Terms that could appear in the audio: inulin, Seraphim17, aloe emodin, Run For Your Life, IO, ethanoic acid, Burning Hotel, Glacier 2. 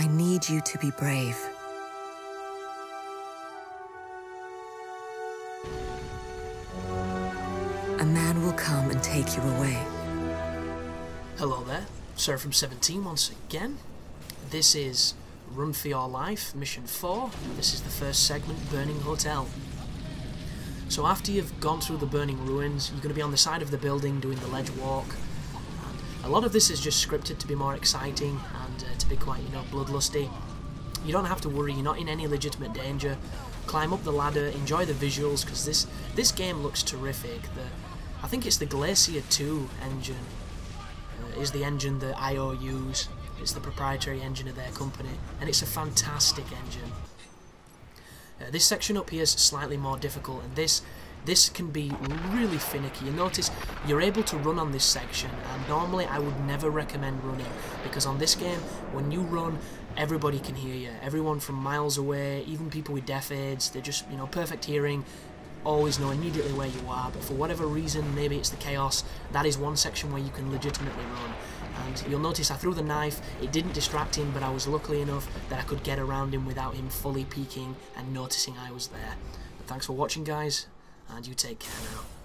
I need you to be brave. A man will come and take you away. Hello there, Seraphim17 once again. This is Run For Your Life, Mission 4. This is the first segment, Burning Hotel. So after you've gone through the burning ruins, you're going to be on the side of the building doing the ledge walk. And a lot of this is just scripted to be more exciting and to be quite, bloodlusty. You don't have to worry, you're not in any legitimate danger. Climb up the ladder, enjoy the visuals, because this game looks terrific. I think it's the Glacier 2 engine, is the engine that IO use. It's the proprietary engine of their company, and it's a fantastic engine. This section up here is slightly more difficult, and this can be really finicky. You notice you're able to run on this section, and normally I would never recommend running, because on this game, when you run, everybody can hear you. Everyone from miles away, even people with deaf aids, they're just, perfect hearing, always know immediately where you are. But for whatever reason, maybe it's the chaos, that is one section where you can legitimately run. And you'll notice I threw the knife, it didn't distract him, but I was lucky enough that I could get around him without him fully peeking and noticing I was there. But thanks for watching, guys, and you take care now.